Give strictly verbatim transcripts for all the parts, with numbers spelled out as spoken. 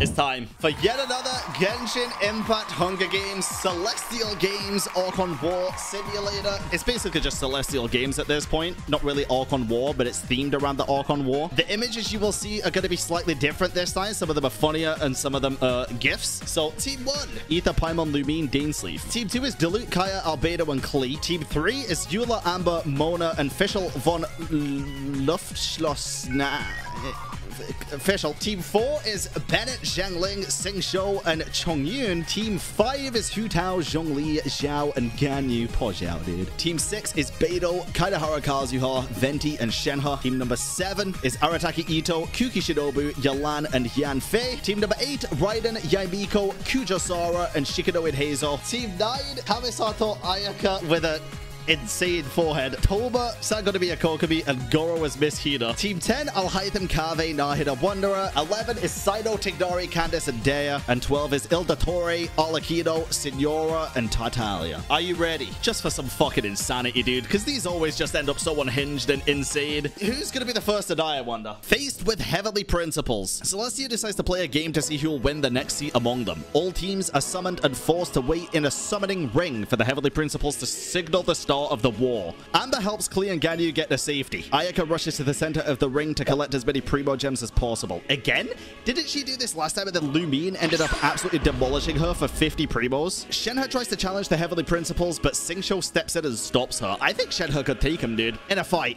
It's time for yet another Genshin Impact Hunger Games, Celestial Games, Archon War, Simulator. It's basically just Celestial Games at this point. Not really Archon War, but it's themed around the Archon War. The images you will see are going to be slightly different this time. Some of them are funnier and some of them are GIFs. So Team one, Aether, Paimon, Lumine, Deansleaf. Team two is Diluc, Kaeya, Albedo, and Klee. Team three is Eula, Amber, Mona, and Fischl von Luftschloss... Official. Team four is Bennett, Xiangling, Xingsho, and Chongyun. Team five is Hu Tao, Zhongli, Xiao, and Ganyu. Poor Xiao, dude. Team six is Beidou, Kaedehara Kazuha, Venti, and Shenhe. Team number seven is Arataki Ito, Kuki Shinobu, Yelan, and Yanfei. Team number eight, Raiden, Yae Miko, Kujosara, and Shikinoid Hazel. Team nine, Kamisato Ayaka with a insane forehead. Thoma, Sangonomiya Kokomi, and Goro is Miss Hina. Team ten, Alhaitham, Kaveh, Nahida, Wanderer. eleven is Cyno, Tignari, Candace, and Dea. And twelve is Ildatore, Alakino, Signora, and Tartaglia. Are you ready? Just for some fucking insanity, dude, because these always just end up so unhinged and insane. Who's gonna be the first to die, I wonder? Faced with heavenly principles, Celestia decides to play a game to see who'll win the next seat among them. All teams are summoned and forced to wait in a summoning ring for the heavenly principles to signal the start of the war. Amber helps Klee and Ganyu get to safety. Ayaka rushes to the center of the ring to collect as many Primogems as possible. Again? Didn't she do this last time and then Lumine ended up absolutely demolishing her for fifty Primos? Shenhe tries to challenge the heavenly principles, but Xingsho steps in and stops her. I think Shenhe could take him, dude. In a fight.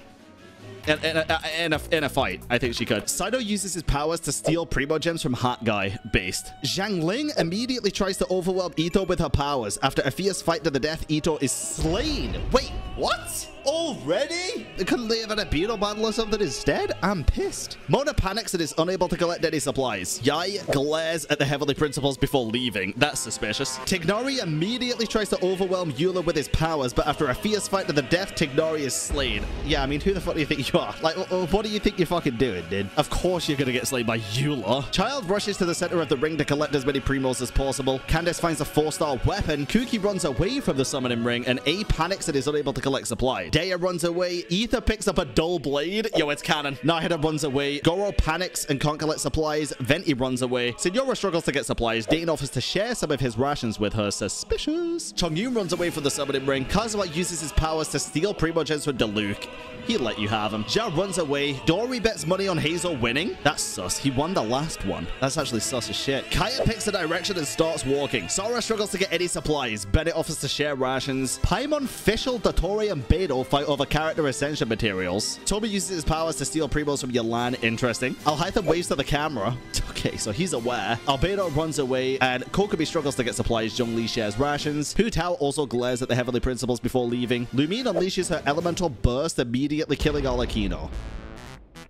In, in, a, in, a, in a fight, I think she could. Cyno uses his powers to steal Primogems from Hot Guy based. Xiangling immediately tries to overwhelm Ito with her powers. After a fierce fight to the death, Ito is slain. Wait, what? Already? Couldn't they have had a beetle battle or something instead? I'm pissed. Mona panics and is unable to collect any supplies. Yae glares at the heavenly principles before leaving. That's suspicious. Tignari immediately tries to overwhelm Eula with his powers, but after a fierce fight to the death, Tignari is slain. Yeah, I mean, who the fuck do you think you are? Like, what do you think you're fucking doing, dude? Of course you're gonna get slain by Eula. Child rushes to the center of the ring to collect as many primos as possible. Candace finds a four-star weapon. Kuki runs away from the summoning ring, and A panics and is unable to collect supplies. Dea runs away. Aether picks up a dull blade. Yo, it's canon. Nahida runs away. Goro panics and can't collect supplies. Venti runs away. Signora struggles to get supplies. Dane offers to share some of his rations with her. Suspicious. Chongyun runs away from the summoning ring. Kazuha uses his powers to steal Primogems from Diluc. He'll let you have him. Ja runs away. Dory bets money on Hazel winning. That's sus. He won the last one. That's actually sus as shit. Kaeya picks a direction and starts walking. Sora struggles to get any supplies. Bennett offers to share rations. Paimon, Fischl, Dottore, and Beidou fight over character ascension materials. Thoma uses his powers to steal primos from Yelan. Interesting. Alhaitham waves to the camera. Okay, so he's aware. Albedo runs away, and Kokomi struggles to get supplies. Zhongli shares rations. Hu Tao also glares at the heavenly principles before leaving. Lumine unleashes her elemental burst, immediately killing Alakino.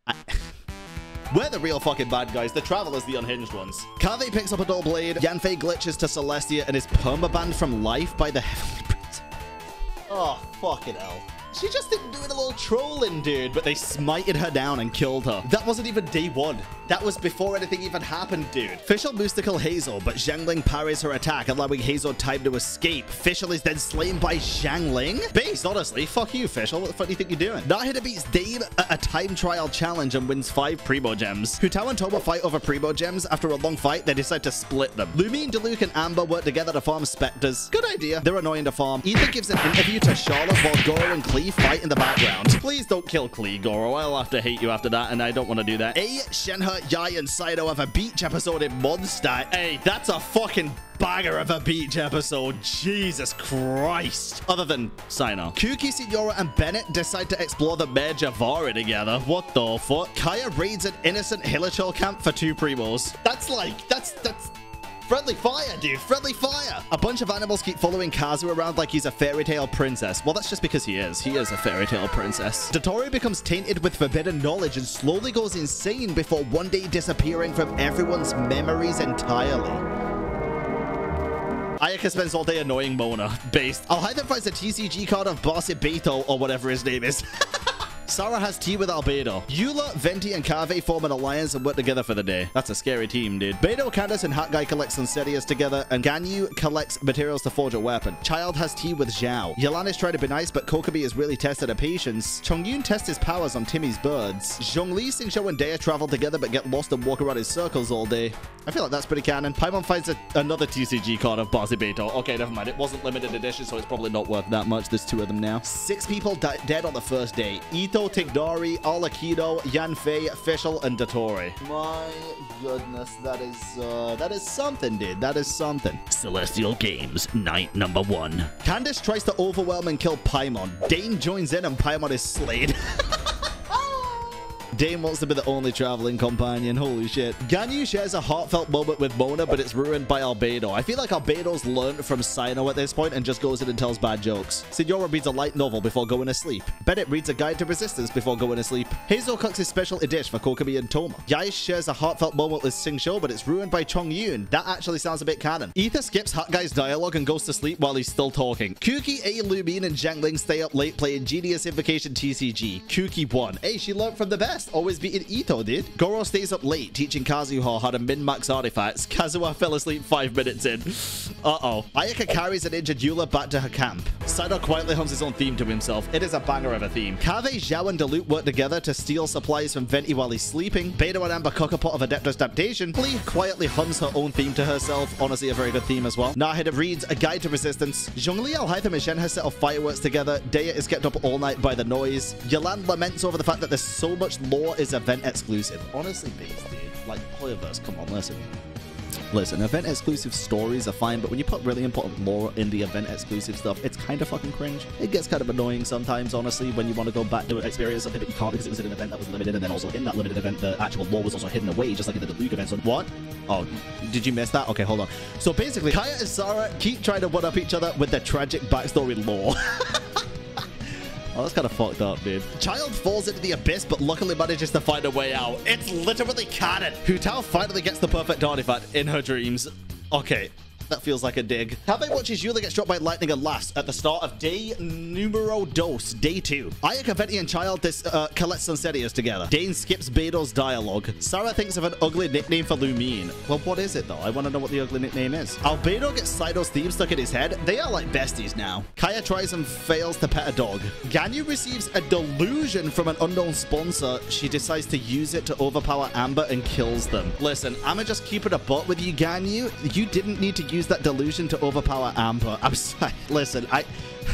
I We're the real fucking bad guys. The Travelers, the unhinged ones. Kaveh picks up a dull blade. Yanfei glitches to Celestia and is permabanned from life by the heavenly principles. Oh, fucking hell. She just didn't do it a little trolling, dude, but they smited her down and killed her. That wasn't even day one. That was before anything even happened, dude. Fischl boosts to kill Hazel, but Xiangling parries her attack, allowing Hazel time to escape. Fischl is then slain by Xiangling? Based, honestly. Fuck you, Fischl. What the fuck do you think you're doing? Nahida beats Dave at a time trial challenge and wins five Primogems. Hu Tao and Thoma fight over Primogems. After a long fight, they decide to split them. Lumine, Diluc, and Amber work together to farm Spectres. Good idea. They're annoying to farm. Aether gives an interview to Charlotte while Goro and Klee fight in the background. Please don't kill Klee, Goro. I'll have to hate you after that, and I don't want to do that. A, Shenhe, Yae, and Cyno have a beach episode in Mondstadt. Hey, that's a fucking banger of a beach episode. Jesus Christ. Other than Cyno. Kuki, Signora, and Bennett decide to explore the Mare Javara together. What the fuck? Kaeya raids an innocent Hilichol camp for two primos. That's like, that's, that's... friendly fire, dude. Friendly fire. A bunch of animals keep following Kazu around like he's a fairy tale princess. Well, that's just because he is. He is a fairy tale princess. Dottore becomes tainted with forbidden knowledge and slowly goes insane before one day disappearing from everyone's memories entirely. Ayaka spends all day annoying Mona. Based. Alhaitham finds a T C G card of Boss Ibeto or whatever his name is. Sarah has tea with Albedo. Eula, Venti, and Kaveh form an alliance and work together for the day. That's a scary team, dude. Beidou, Candace, and Hat Guy collect sunserias together, and Ganyu collects materials to forge a weapon. Child has tea with Xiao. Yelan is trying to be nice, but Kokomi is really tested her patience. Chongyun tests his powers on Timmy's birds. Zhongli, Singsho, and Dea travel together, but get lost and walk around in circles all day. I feel like that's pretty canon. Paimon finds a, another T C G card of Bazi Beidou. Okay, never mind. It wasn't limited edition, so it's probably not worth that much. There's two of them now. Six people di dead on the first day. Ito, Tigdori, Alakido, Yanfei, Fischl, and Dottori. My goodness, that is, uh, that is something, dude. That is something. Celestial Games, night number one. Candace tries to overwhelm and kill Paimon. Dane joins in and Paimon is slayed. Dane wants to be the only traveling companion. Holy shit. Ganyu shares a heartfelt moment with Mona, but it's ruined by Albedo. I feel like Albedo's learned from Cyno at this point and just goes in and tells bad jokes. Signora reads a light novel before going to sleep. Bennett reads a guide to resistance before going to sleep. Hazel cooks his special dish for Kokomi and Thoma. Yae shares a heartfelt moment with Singsho, but it's ruined by Chongyun. That actually sounds a bit canon. Aether skips Hat Guy's dialogue and goes to sleep while he's still talking. Kuki, A, Lumine, and Xiangling stay up late playing Genius Invocation T C G. Kuki won. Hey, she learned from the best. Always beating Ito, dude. Goro stays up late, teaching Kazuha how to min-max artifacts. Kazuha fell asleep five minutes in. Uh-oh. Ayaka carries an injured Eula back to her camp. Cyno quietly hums his own theme to himself. It is a banger of a theme. Kaveh, Xiao, and Diluc work together to steal supplies from Venti while he's sleeping. Beidou and Amber cook a pot of Adeptus Adaptation. Klee quietly hums her own theme to herself. Honestly, a very good theme as well. Nahida reads A Guide to Resistance. Zhongli, Alhaitham, and Shenhe set off fireworks together. Dea is kept up all night by the noise. Yelan laments over the fact that there's so much lore is event exclusive. Honestly, based, dude. Like, Polyverse, come on, listen. Listen, event exclusive stories are fine, but when you put really important lore in the event exclusive stuff, it's kind of fucking cringe. It gets kind of annoying sometimes, honestly, when you want to go back to experience something that you can't because it was in an event that was limited, and then also in that limited event, the actual lore was also hidden away, just like in the Diluc event. So what? Oh, did you miss that? Okay, hold on. So basically, Kaeya and Sarah keep trying to one-up each other with their tragic backstory lore. Oh, that's kind of fucked up, dude. Child falls into the abyss, but luckily manages to find a way out. It's literally canon. Hu Tao finally gets the perfect artifact in her dreams. Okay, that feels like a dig. Kaveh watches Eula get struck by lightning and laughs at the start of day numero dos, day two. Ayaka, Venti, and Child this, uh, collect sunserias together. Dane skips Beidou's dialogue. Sarah thinks of an ugly nickname for Lumine. Well, what is it, though? I want to know what the ugly nickname is. Albedo gets Cyno's theme stuck in his head. They are like besties now. Kaeya tries and fails to pet a dog. Ganyu receives a delusion from an unknown sponsor. She decides to use it to overpower Amber and kills them. Listen, I'ma just keep it a butt with you, Ganyu. You didn't need to use that delusion to overpower Amber. I'm sorry. Listen, I...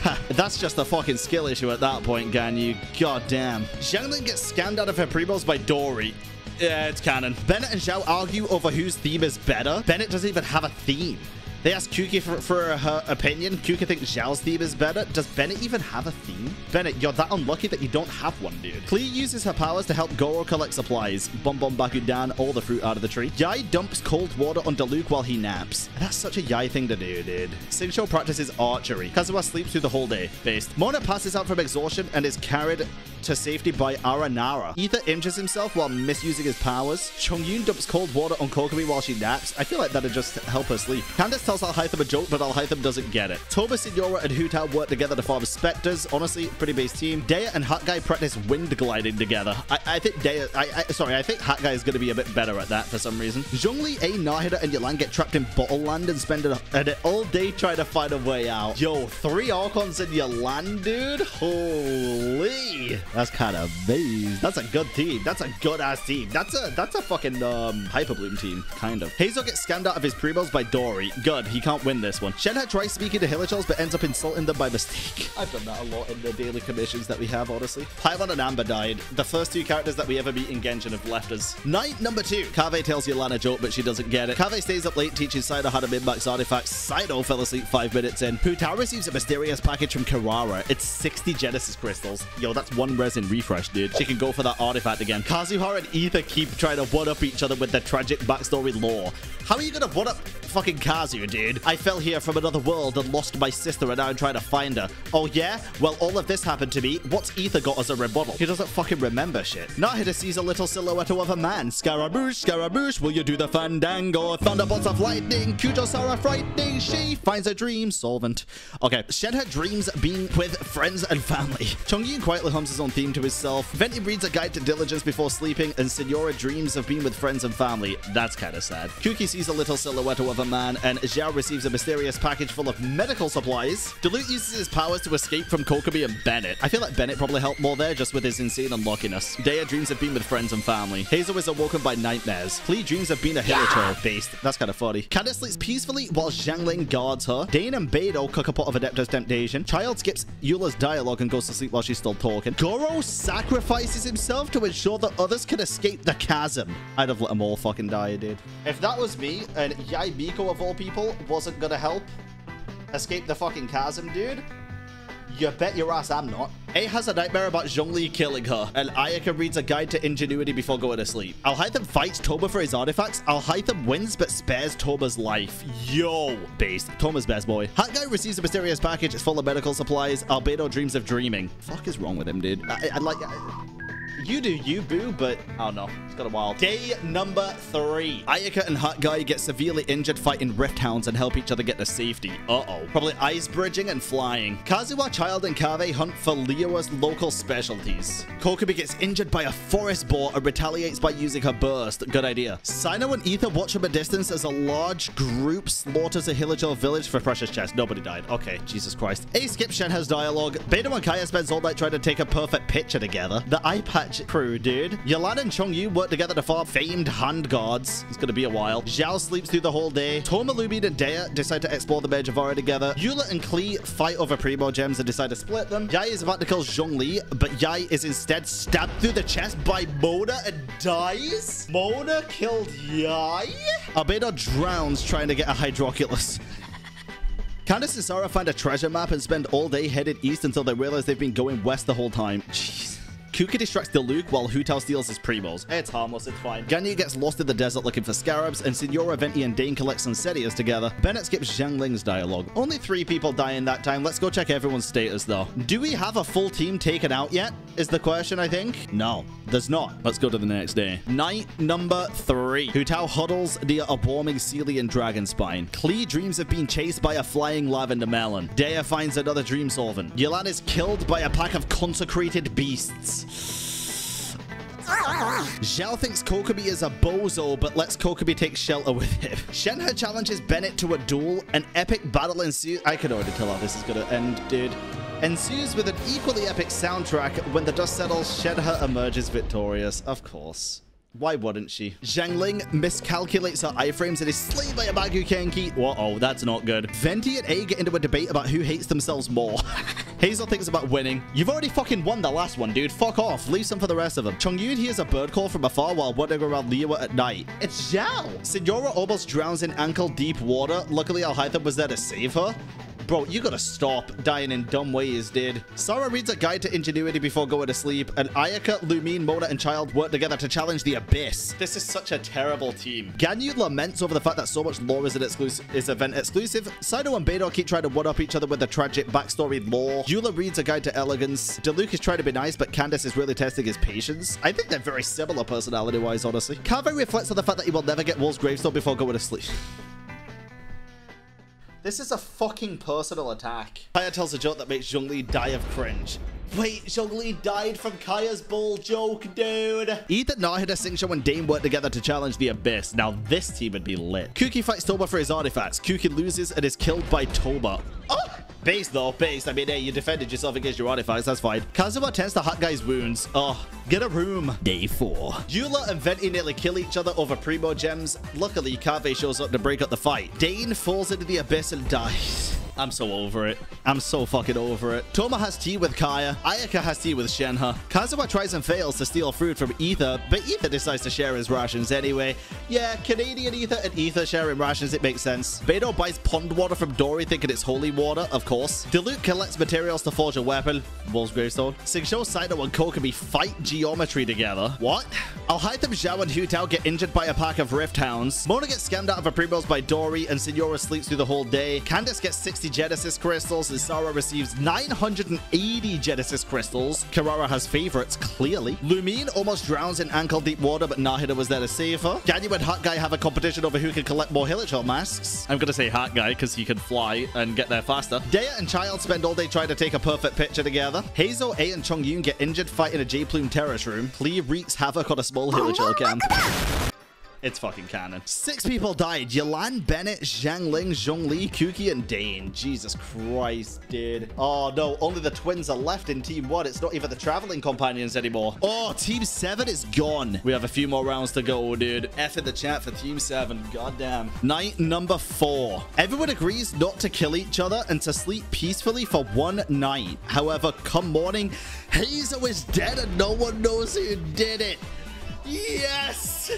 Ha, that's just a fucking skill issue at that point, Ganyu. Goddamn. Xiangling gets scammed out of her primos by Dory. Yeah, it's canon. Bennett and Xiao argue over whose theme is better. Bennett doesn't even have a theme. They ask Kuki for, for her opinion. Kuki thinks Xiao's theme is better. Does Bennett even have a theme? Bennett, you're that unlucky that you don't have one, dude. Klee uses her powers to help Goro collect supplies. Bom Bom Bakudan, all the fruit out of the tree. Yae dumps cold water on Diluc while he naps. That's such a Yae thing to do, dude. Singsho practices archery. Kazuha sleeps through the whole day. Based. Mona passes out from exhaustion and is carried to safety by Aranara. Aether injures himself while misusing his powers. Chongyun dumps cold water on Kokomi while she naps. I feel like that'd just help her sleep. Candace tells Alhaitham a joke, but Alhaitham doesn't get it. Thoma, Signora, and Hu Tao work together to form Spectres. Honestly, pretty base team. Dea and Hat Guy practice wind gliding together. I, I think Dea, I, I, sorry, I think Hat Guy is going to be a bit better at that for some reason. Zhongli, A, Nahida, and Yelan get trapped in Bottle Land and spend an, an all day trying to find a way out. Yo, three Archons in Yelan, dude? Holy! That's kind of base. That's a good team. That's a good ass team. That's a that's a fucking um, Hyperbloom team, kind of. Hazel gets scammed out of his primos by Dory. Good, he can't win this one. Shenhe tries speaking to Hillichels, but ends up insulting them by mistake. I've done that a lot in the daily commissions that we have, honestly. Paimon and Amber died. The first two characters that we ever meet in Genshin have left us. Night number two. Kaveh tells Yelan a joke, but she doesn't get it. Kaveh stays up late, teaching Cyno how to min-max artifacts. Cyno fell asleep five minutes in. Hu Tao receives a mysterious package from Carrara. It's sixty Genesis crystals. Yo, that's one resin refresh, dude. She can go for that artifact again. Kazuha and Aether keep trying to one-up each other with their tragic backstory lore. How are you gonna one-up fucking Kazu? dude. I fell here from another world and lost my sister, and now I'm trying to find her. Oh, yeah? Well, all of this happened to me. What's Aether got as a remodel? He doesn't fucking remember shit. Nahida sees a little silhouette of a man. Scaramouche, Scaramouche, will you do the fandango? Thunderbolts of lightning, Kujosara frightening. She finds a dream solvent. Okay. Shenhe dreams being with friends and family. Chongyun quietly hums his own theme to himself. Venti reads a guide to diligence before sleeping, and Signora dreams of being with friends and family. That's kind of sad. Kuki sees a little silhouette of a man, and Xiao receives a mysterious package full of medical supplies. Diluc uses his powers to escape from Kokomi and Bennett. I feel like Bennett probably helped more there just with his insane unluckiness. Daya dreams of being with friends and family. Hazel is awoken by nightmares. Klee dreams of being a hero based. That's kind of funny. Candace sleeps peacefully while Xiangling guards her. Dane and Beidou cook a pot of Adeptus Temptation. Child skips Eula's dialogue and goes to sleep while she's still talking. Goro sacrifices himself to ensure that others can escape the chasm. I'd have let them all fucking die, dude. If that was me and Yae Miko of all people wasn't gonna help escape the fucking chasm, dude, you bet your ass I'm not. A has a nightmare about Zhongli killing her, and Ayaka reads a guide to ingenuity before going to sleep. Alhaitham fights Thoma for his artifacts. Alhaitham wins but spares Thoma's life. Yo, based. Thoma's best boy. Hat guy receives a mysterious package. It's full of medical supplies. Albedo dreams of dreaming. Fuck is wrong with him, dude. I, I like... I... You do you, boo, but oh no, it's got a wild. Day number three. Ayaka and Hat Guy get severely injured fighting Rift Hounds and help each other get to safety. Uh-oh. Probably ice bridging and flying. Kazuha, Child, and Kaveh hunt for Leo's local specialties. Kokomi gets injured by a forest boar and retaliates by using her burst. Good idea. Cyno and Aether watch from a distance as a large group slaughters a hillager village for precious chests. Nobody died. Okay, Jesus Christ. A skips Shenhe's dialogue. Beidou and Kaeya spends all night trying to take a perfect picture together. The iPad crew, dude. Yelan and Chongyu work together to farm famed hand guards. It's gonna be a while. Xiao sleeps through the whole day. Thoma, Lumine, and Daya decide to explore the Mejavara together. Eula and Klee fight over Primogems and decide to split them. Yae is about to kill Zhongli, but Yae is instead stabbed through the chest by Mona and dies? Mona killed Yae? Albedo drowns trying to get a hydroculus. Candace and Sarah find a treasure map and spend all day headed east until they realize they've been going west the whole time. Jeez. Kuki distracts Diluc while Hu Tao steals his primos. It's harmless, it's fine. Ganyu gets lost in the desert looking for scarabs, and Signora, Venti, and Dane collect Sunsetias together. Bennett skips Xiangling's dialogue. Only three people die in that time. Let's go check everyone's status, though. Do we have a full team taken out yet? Is the question, I think. No, there's not. Let's go to the next day. Night number three. Hu Tao huddles near a warming Celian dragon spine. Klee dreams of being chased by a flying lavender melon. Daya finds another dream solvent. Yelan is killed by a pack of consecrated beasts. Xiao thinks Kokomi is a bozo, but lets Kokomi take shelter with him. Shenhe challenges Bennett to a duel. An epic battle ensues. I can already tell how this is gonna end, dude. Ensues with an equally epic soundtrack. When the dust settles, Shenhe emerges victorious. Of course. Why wouldn't she? Xiangling miscalculates her iframes and is slain by a Bagu Kenki. Uh-oh, that's not good. Venti and A get into a debate about who hates themselves more. Hazel thinks about winning. You've already fucking won the last one, dude. Fuck off. Leave some for the rest of them. Chongyun hears a bird call from afar while wandering around Liyue at night. It's Xiao! Signora almost drowns in ankle-deep water. Luckily, Alhaitham was there to save her. Bro, you gotta stop dying in dumb ways, dude. Sarah reads a guide to ingenuity before going to sleep, and Ayaka, Lumine, Mona, and Child work together to challenge the Abyss. This is such a terrible team. Ganyu laments over the fact that so much lore is an exclusive, is event exclusive. Cyno and Beidou keep trying to one-up each other with the tragic backstory lore. Eula reads a guide to elegance. Diluc is trying to be nice, but Candace is really testing his patience. I think they're very similar personality-wise, honestly. Kaveh reflects on the fact that he will never get Wolf's gravestone before going to sleep. This is a fucking personal attack. Kaeya tells a joke that makes Zhongli die of cringe. Wait, Zhongli died from Kaya's bull joke, dude. Aether, Nahida, Singshou, and Dane work together to challenge the Abyss. Now this team would be lit. Kuki fights Thoma for his artifacts. Kuki loses and is killed by Thoma. Oh! Based though, based. I mean, hey, you defended yourself against your artifacts, that's fine. Kazuha tends to Hat Guy's wounds. Oh, get a room. Day four. Eula and Venti nearly kill each other over Primogems. Luckily, Kaveh shows up to break up the fight. Dane falls into the abyss and dies. I'm so over it. I'm so fucking over it. Thoma has tea with Kaeya. Ayaka has tea with Shenhe. Kazuha tries and fails to steal fruit from Aether, but Aether decides to share his rations anyway. Yeah, Canadian Aether and Aether sharing rations, it makes sense. Beidou buys pond water from Dory thinking it's holy water, of course. Diluc collects materials to forge a weapon. Wolf's Gravestone. Signora, Cyno, and Kokomi fight geometry together. What? Alhaitham, Xiao, and Hu Tao get injured by a pack of Rift Hounds. Mona gets scammed out of a Primrose by Dory, and Signora sleeps through the whole day. Candace gets sixty Genesis crystals, and Sarah receives nine hundred eighty Genesis crystals. Carrara has favorites, clearly. Lumine almost drowns in ankle-deep water, but Nahida was there to save her. Ganyu and Hat Guy have a competition over who can collect more Hilichel masks. I'm gonna say Hat Guy, because he can fly and get there faster. Dea and Child spend all day trying to take a perfect picture together. Hazel, A, and Chongyun get injured fighting a J-Plume terrace room. Klee wreaks havoc on a small Hilichel camp. It's fucking canon. Six people died. Yelan, Bennett, Xiangling, Zhongli, Kuki, and Dane. Jesus Christ, dude. Oh, no. Only the twins are left in Team one. It's not even the traveling companions anymore. Oh, Team seven is gone. We have a few more rounds to go, dude. F in the chat for Team seven. Goddamn. Night number four. Everyone agrees not to kill each other and to sleep peacefully for one night. However, come morning, Hazel is dead and no one knows who did it. Yes!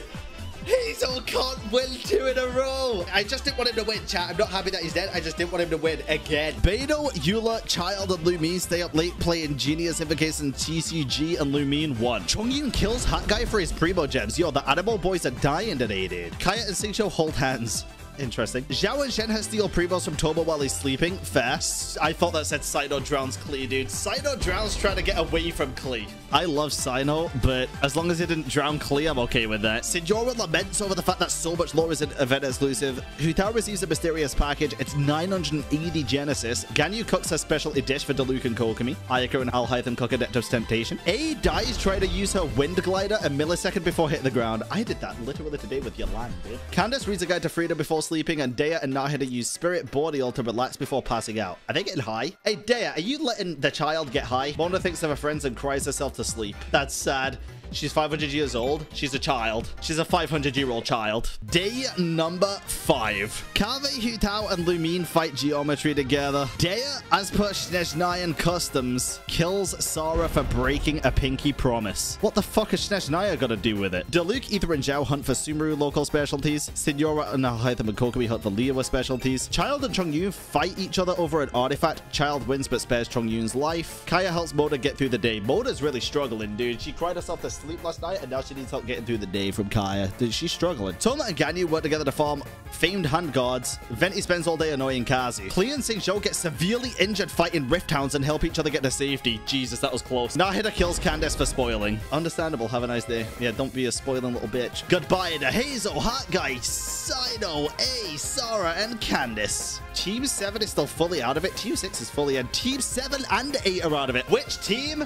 Hazel can't win two in a row. I just didn't want him to win, chat. I'm not happy that he's dead. I just didn't want him to win again. Beidou, Eula, Child, and Lumine stay up late playing Genius Invocation T C G, and Lumine won. Chongyun kills Hat Guy for his Primogems. Yo, the animal boys are dying today, dude. Kaeya and Singshou hold hands. Interesting. Xiao and Shenhe steal Primos from Thoma while he's sleeping. Fair. I thought that said Cyno drowns Klee, dude. Cyno drowns trying to get away from Klee. I love Cyno, but as long as he didn't drown Klee, I'm okay with that. Signora laments over the fact that so much lore is an event exclusive. Hu Tao receives a mysterious package. It's nine hundred eighty Genesis. Ganyu cooks a specialty dish for Diluc and Kokomi. Ayaka and Alhaitham cook Adeptus Temptation. A dies trying to use her wind glider a millisecond before hitting the ground. I did that literally today with Yelan, dude. Candace reads A Guide to Freedom before sleeping, and Dea and Nahida use Spirit Bordeal to relax before passing out. Are they getting high? Hey, Dea, are you letting the child get high? Mona thinks of her friends and cries herself to sleep. That's sad. She's five hundred years old. She's a child. She's a five hundred year old child. Day number five. Kaveh, Hu Tao, and Lumine fight geometry together. Dea, as per Shneznayan customs, kills Sara for breaking a pinky promise. What the fuck has Shneznaya got to do with it? Diluc, Aether, and Zhao hunt for Sumeru local specialties. Signora and Alhaitham and Kokomi hunt for Liyue specialties. Child and Chongyun fight each other over an artifact. Child wins but spares Chongyun's life. Kaeya helps Mona get through the day. Mona's really struggling, dude. She cried herself to sleep. Sleep last night, and now she needs help getting through the day from Kaeya. Dude, she's struggling. Thoma and Ganyu work together to farm famed hand guards. Venti spends all day annoying Kazi. Klee and Singshou get severely injured fighting Rift Hounds and help each other get to safety. Jesus, that was close. Nahida kills Candace for spoiling. Understandable. Have a nice day. Yeah, don't be a spoiling little bitch. Goodbye to Hazel, Hat Guy, Cyno, A, Sara, and Candace. Team seven is still fully out of it. Team six is fully in. Team seven and eight are out of it. Which team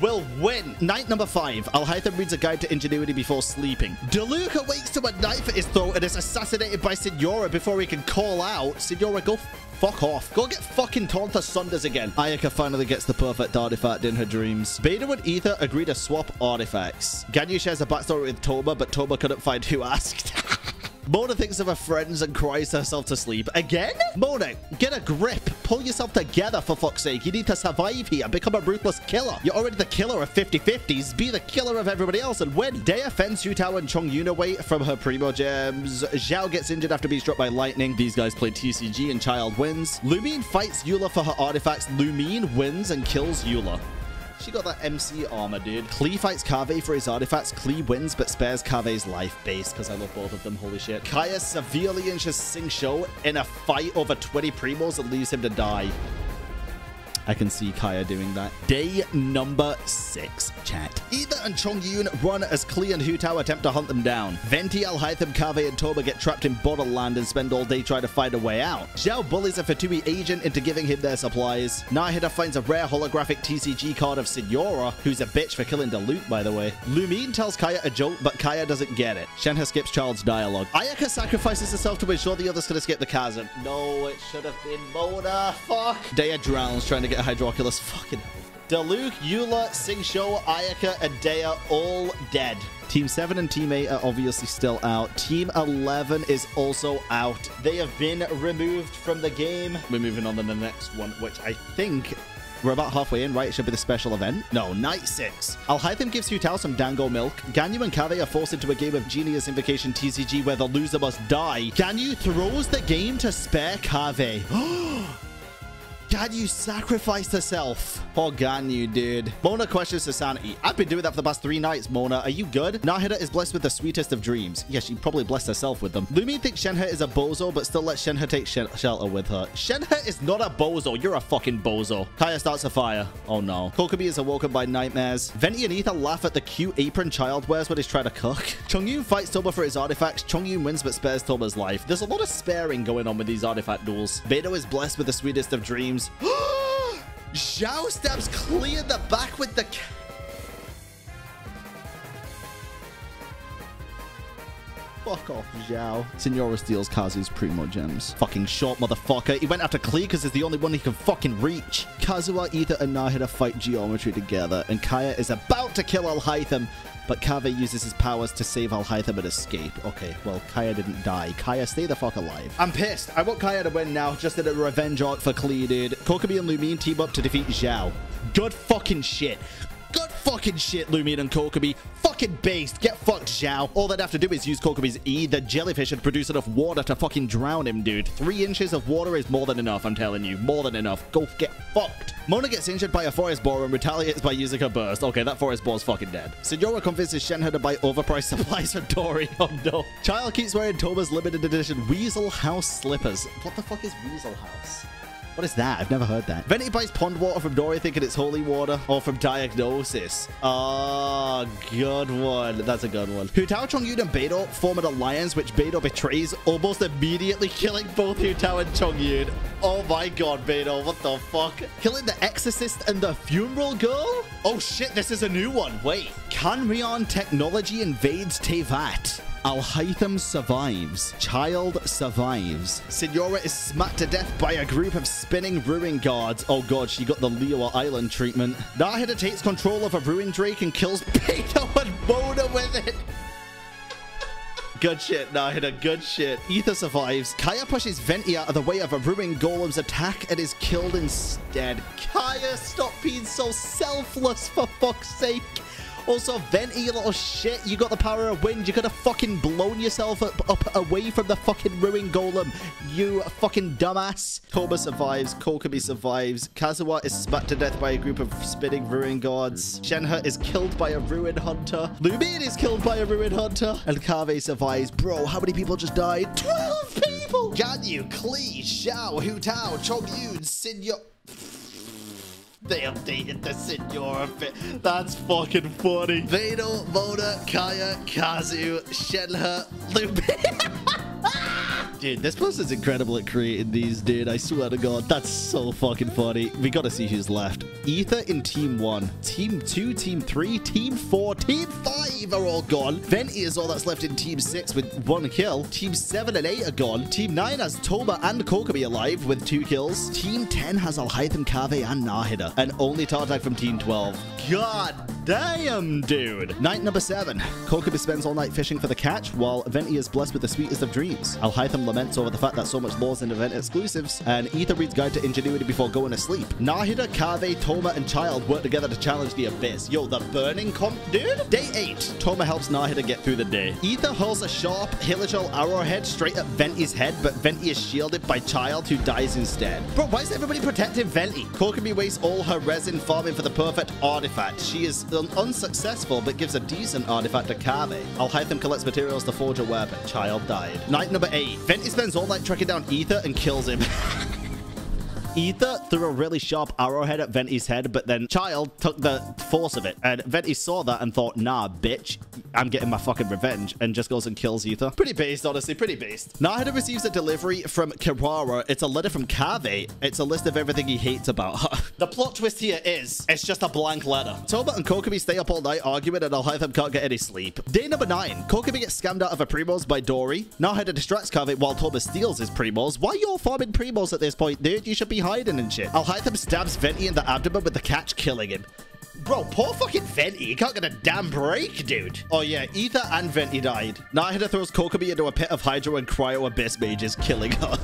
will win? Night number five. Alhaitham reads A Guide to Ingenuity before sleeping. Diluc awakes to a knife at his throat and is assassinated by Signora before he can call out. Signora, go fuck off. Go get fucking Taunta Sunders again. Ayaka finally gets the perfect artifact in her dreams. Beidou and Aether agree to swap artifacts. Ganyu shares a backstory with Thoma, but Thoma couldn't find who asked. Mona thinks of her friends and cries herself to sleep. Again? Mona, get a grip. Pull yourself together, for fuck's sake. You need to survive here. Become a ruthless killer. You're already the killer of fifty fifties. Be the killer of everybody else and win. Dea fends Hu Tao and Chongyun away from her Primogems. Xiao gets injured after being struck by lightning. These guys play T C G and Child wins. Lumine fights Eula for her artifacts. Lumine wins and kills Eula. She got that M C armor, dude. Klee fights Kaveh for his artifacts. Klee wins, but spares Kaveh's life base, because I love both of them. Holy shit. Kaeya severely injures Singshou in a fight over twenty primos and leaves him to die. I can see Kaeya doing that. Day number six, chat. Aether and Chongyun run as Klee and Hu Tao attempt to hunt them down. Venti, Alhaitham, Kaveh, and Thoma get trapped in Borderland and spend all day trying to find a way out. Xiao bullies a Fatui agent into giving him their supplies. Nahida finds a rare holographic T C G card of Signora, who's a bitch for killing Diluc, by the way. Lumine tells Kaeya a joke, but Kaeya doesn't get it. Shenhe skips Child's dialogue. Ayaka sacrifices herself to ensure the others can escape the chasm. No, it should have been Mona. Fuck. Dea drowns trying to get Hydroculus. Fucking hell. Diluc, Eula, Singsho, Ayaka, and Dea all dead. Team seven and Team eight are obviously still out. Team eleven is also out. They have been removed from the game. We're moving on to the next one, which I think we're about halfway in, right? It should be the special event. No, Night six. Alhaitham gives Hu Tao some dango milk. Ganyu and Kaveh are forced into a game of Genius Invocation T C G where the loser must die. Ganyu throws the game to spare Kaveh. Oh! Ganyu sacrificed herself. Poor Ganyu, dude. Mona questions her sanity. I've been doing that for the past three nights, Mona. Are you good? Nahida is blessed with the sweetest of dreams. Yeah, she probably blessed herself with them. Lumine thinks Shenhe is a bozo, but still lets Shenhe take sh shelter with her. Shenhe is not a bozo. You're a fucking bozo. Kaeya starts a fire. Oh, no. Kokomi is awoken by nightmares. Venti and Aether laugh at the cute apron child wears when he's trying to cook. Chongyun fights Thoma for his artifacts. Chongyun wins but spares Thoma's life. There's a lot of sparing going on with these artifact duels. Beidou is blessed with the sweetest of dreams. Xiao stabs Klee in the back with the ca Fuck off, Xiao. Signora steals Kazu's Primogems. Fucking short motherfucker. He went after Klee because it's the only one he can fucking reach. Kazuha, Aether, and Nahida fight Geometry together, and Kaeya is about to kill Alhaitham, but Kaveh uses his powers to save Alhaitham and escape. Okay, well, Kaeya didn't die. Kaeya, stay the fuck alive. I'm pissed. I want Kaeya to win now, just in a revenge arc for Klee, dude. Kokomi and Lumine team up to defeat Xiao. Good fucking shit. Good fucking shit, Lumine and Kokomi. Fucking based. Get fucked, Xiao. All they'd have to do is use Kokomi's E, the jellyfish, and produce enough water to fucking drown him, dude. Three inches of water is more than enough, I'm telling you. More than enough. Go get fucked. Mona gets injured by a forest boar and retaliates by using her burst. Okay, that forest boar's fucking dead. Signora convinces Shenhe to buy overpriced supplies from Tori. Oh, no. Child keeps wearing Thoma's limited edition Weasel House slippers. What the fuck is Weasel House? What is that? I've never heard that. Venti buys pond water from Dory thinking it's holy water or from Diagnosis. Oh, good one. That's a good one. Hu Tao, Chongyun, and Beidou form an alliance which Beidou betrays, almost immediately killing both Hu Tao and Chongyun. Oh my god, Beidou. What the fuck? Killing the exorcist and the funeral girl? Oh shit, this is a new one. Wait. Kanrion technology invades Teyvat. Alhaitham survives. Child survives. Signora is smacked to death by a group of spinning ruin guards. Oh god, she got the Liyue Island treatment. Nahida takes control of a ruin drake and kills Beidou and Mona with it. Good shit, Nahida. Good shit. Aether survives. Kaeya pushes Venti out of the way of a ruined golem's attack and is killed instead. Kaeya, stop being so selfless for fuck's sake. Also, Venti, you little shit, you got the power of wind. You could have fucking blown yourself up, up away from the fucking ruined golem, you fucking dumbass. Thoma survives. Kokomi survives. Kazuha is smacked to death by a group of spinning ruin guards. Shenhe is killed by a ruin hunter. Lumine is killed by a ruin hunter. And Kaveh survives. Bro, how many people just died? twelve people! Ganyu, Klee, Xiao, Hu Tao, Chongyun, Sinyo... They updated the Signora bit. That's fucking funny. Beidou, Mona, Kaeya, Kazu, Shenhe, Lumine. Dude, this person's incredible at creating these, dude. I swear to God, that's so fucking funny. We gotta see who's left. Aether in Team one. Team two, Team three, Team four, Team five are all gone. Venti is all that's left in Team six with one kill. Team seven and eight are gone. Team nine has Thoma and Kokomi alive with two kills. Team ten has Alhaitham, Kaveh, and Nahida. And only Tartak from Team twelve. God damn, dude. Night number seven. Kokomi spends all night fishing for the catch, while Venti is blessed with the sweetest of dreams. Alhaitham laments over the fact that so much lore's in event exclusives, and Aether reads Guide to Ingenuity before going to sleep. Nahida, Kaveh, Thoma, and Child work together to challenge the Abyss. Yo, the burning comp, dude? Day eight. Thoma helps Nahida get through the day. Aether hurls a sharp, helical arrowhead straight at Venti's head, but Venti is shielded by Child, who dies instead. Bro, why is everybody protecting Venti? Kokomi wastes all her resin farming for the perfect artifact. She is un unsuccessful, but gives a decent artifact to Kaveh. Alhaitham collects materials to forge a weapon. Child died. Night number eight. Venti spends all night tracking down Aether and kills him. Aether threw a really sharp arrowhead at Venti's head, but then Child took the force of it. And Venti saw that and thought, nah, bitch, I'm getting my fucking revenge, and just goes and kills Aether. Pretty based, honestly, pretty based. Nahida receives a delivery from Kirara. It's a letter from Kaveh. It's a list of everything he hates about her. The plot twist here is, it's just a blank letter. Thoma and Kokomi stay up all night arguing, and Alhaitham can't get any sleep. Day number nine. Kokomi gets scammed out of her primos by Dory. Nahida distracts Kaveh while Thoma steals his primos. Why are you all farming primos at this point, dude? You should be hiding and shit. Alhaitham stabs Venti in the abdomen with the catch killing him. Bro, poor fucking Venti. He can't get a damn break, dude. Oh yeah, Aether and Venti died. Nahida throws Kokomi into a pit of Hydro and Cryo Abyss mages, killing her.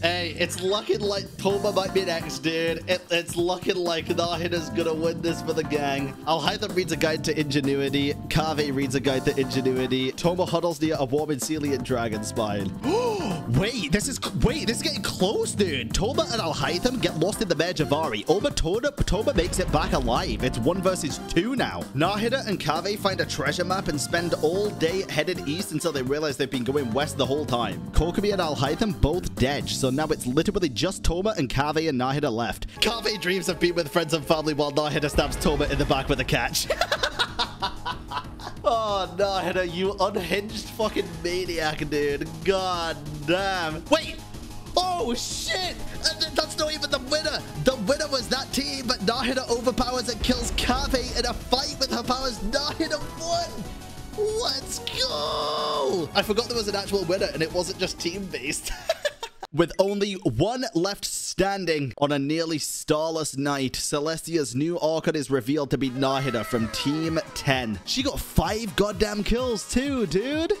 Hey, it's looking like Thoma might be next, dude. It, it's looking like Nahida's gonna win this for the gang. Alhaitham reads a guide to ingenuity. Kaveh reads a guide to ingenuity. Thoma huddles near a warm Encelian dragon spine. Wait, this is wait, this is getting close, dude. Thoma and Alhaitham get lost in the Mare Javari. Over Thoma, Thoma makes it back alive. It's one versus two now. Nahida and Kaveh find a treasure map and spend all day headed east until they realize they've been going west the whole time. Kokomi and Alhaitham both dead, so now it's literally just Thoma and Kaveh and Nahida left. Kaveh dreams of being with friends and family while Nahida stabs Thoma in the back with a catch. Oh, Nahida, you unhinged fucking maniac, dude. God damn. Wait. Oh, shit. That's not even the winner. The winner was that team, but Nahida overpowers and kills Kaveh in a fight with her powers. Nahida won. Let's go. I forgot there was an actual winner and it wasn't just team-based. With only one left standing on a nearly starless night, Celestia's new Orchid is revealed to be Nahida from Team ten. She got five goddamn kills too, dude.